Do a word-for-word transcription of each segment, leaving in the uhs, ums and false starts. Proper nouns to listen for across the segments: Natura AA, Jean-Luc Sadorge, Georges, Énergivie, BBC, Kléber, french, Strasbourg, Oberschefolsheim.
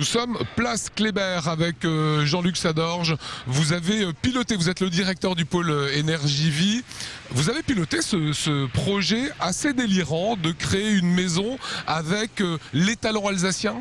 Nous sommes place Kléber avec Jean-Luc Sadorge. Vous avez piloté, vous êtes le directeur du pôle Énergivie. Vous avez piloté ce, ce projet assez délirant de créer une maison avec les talents alsaciens.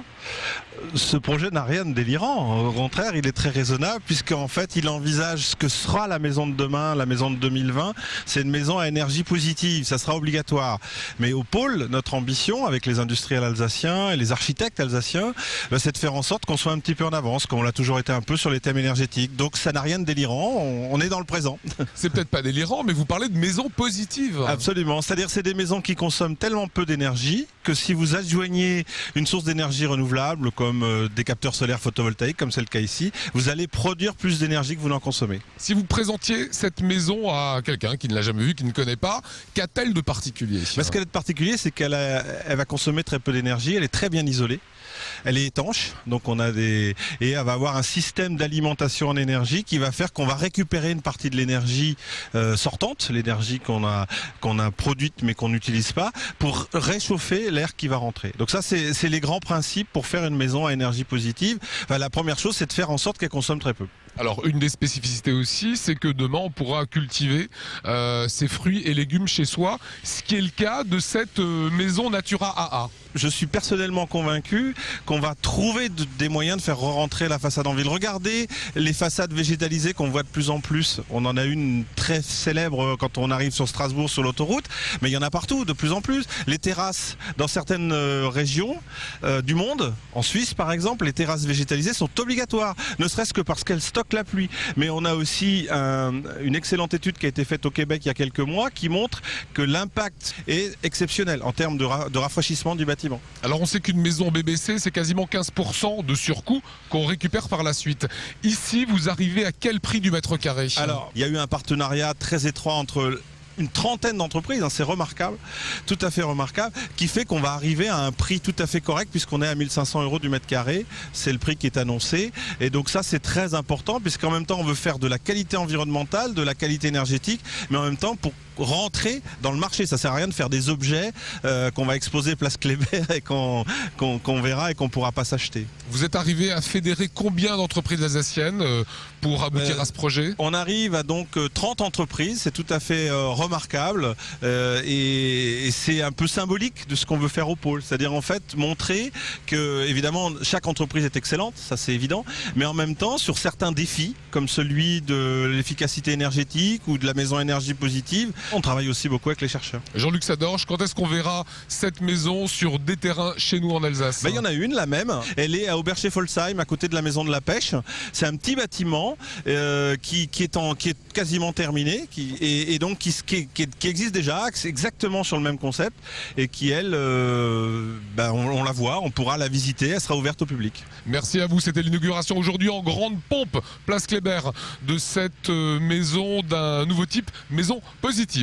Ce projet n'a rien de délirant, au contraire il est très raisonnable puisqu'en fait il envisage ce que sera la maison de demain, la maison de deux mille vingt, c'est une maison à énergie positive, ça sera obligatoire. Mais au pôle, notre ambition avec les industriels alsaciens et les architectes alsaciens, c'est de faire en sorte qu'on soit un petit peu en avance, qu'on l'a toujours été un peu sur les thèmes énergétiques, donc ça n'a rien de délirant, on est dans le présent. C'est peut-être pas délirant mais vous parlez de maisons positives. Absolument, c'est-à-dire c'est des maisons qui consomment tellement peu d'énergie que si vous adjoignez une source d'énergie renouvelable comme Comme des capteurs solaires photovoltaïques, comme c'est le cas ici, vous allez produire plus d'énergie que vous n'en consommez. Si vous présentiez cette maison à quelqu'un qui ne l'a jamais vue, qui ne connaît pas, qu'a-t-elle de particulier? Ben, ce qu'elle a de particulier, c'est qu'elle elle va consommer très peu d'énergie, elle est très bien isolée, elle est étanche, donc on a des... et elle va avoir un système d'alimentation en énergie qui va faire qu'on va récupérer une partie de l'énergie euh, sortante, l'énergie qu'on a, qu'on a produite mais qu'on n'utilise pas, pour réchauffer l'air qui va rentrer. Donc ça, c'est les grands principes pour faire une maison à énergie positive. Enfin, la première chose, c'est de faire en sorte qu'elle consomme très peu. Alors, une des spécificités aussi, c'est que demain, on pourra cultiver euh, ses fruits et légumes chez soi, ce qui est le cas de cette euh, maison Natura A A. Je suis personnellement convaincu qu'on va trouver de, des moyens de faire re-rentrer la façade en ville. Regardez les façades végétalisées qu'on voit de plus en plus. On en a une très célèbre quand on arrive sur Strasbourg sur l'autoroute, mais il y en a partout, de plus en plus. Les terrasses dans certaines régions euh, du monde, en Suisse par exemple, les terrasses végétalisées sont obligatoires, ne serait-ce que parce qu'elles stockent la pluie. Mais on a aussi un, une excellente étude qui a été faite au Québec il y a quelques mois qui montre que l'impact est exceptionnel en termes de, ra, de rafraîchissement du bâtiment. Alors on sait qu'une maison B B C, c'est quasiment quinze pour cent de surcoût qu'on récupère par la suite. Ici, vous arrivez à quel prix du mètre carré? Alors, il y a eu un partenariat très étroit entre une trentaine d'entreprises, hein, c'est remarquable, tout à fait remarquable, qui fait qu'on va arriver à un prix tout à fait correct puisqu'on est à mille cinq cents euros du mètre carré, c'est le prix qui est annoncé, et donc ça c'est très important puisqu'en même temps on veut faire de la qualité environnementale, de la qualité énergétique, mais en même temps pour rentrer dans le marché, ça sert à rien de faire des objets euh, qu'on va exposer place Kléber et qu'on qu'on, qu'on verra et qu'on pourra pas s'acheter. Vous êtes arrivé à fédérer combien d'entreprises alsaciennes euh, pour aboutir euh, à ce projet? On arrive à donc euh, trente entreprises, c'est tout à fait euh, remarquable euh, et, et c'est un peu symbolique de ce qu'on veut faire au pôle, c'est-à-dire en fait montrer que évidemment chaque entreprise est excellente, ça c'est évident, mais en même temps sur certains défis comme celui de l'efficacité énergétique ou de la maison énergie positive, on travaille aussi beaucoup avec les chercheurs. Jean-Luc Sadorge, quand est-ce qu'on verra cette maison sur des terrains chez nous en Alsace? Ben, il y en a une, la même. Elle est à Oberschefolsheim, à côté de la maison de la pêche. C'est un petit bâtiment euh, qui, qui, est en, qui est quasiment terminé qui, et, et donc qui, qui, qui existe déjà, exactement sur le même concept et qui, elle, euh, ben, on, on la voit, on pourra la visiter, elle sera ouverte au public. Merci à vous. C'était l'inauguration aujourd'hui en grande pompe, place Kléber, de cette maison d'un nouveau type, maison positive.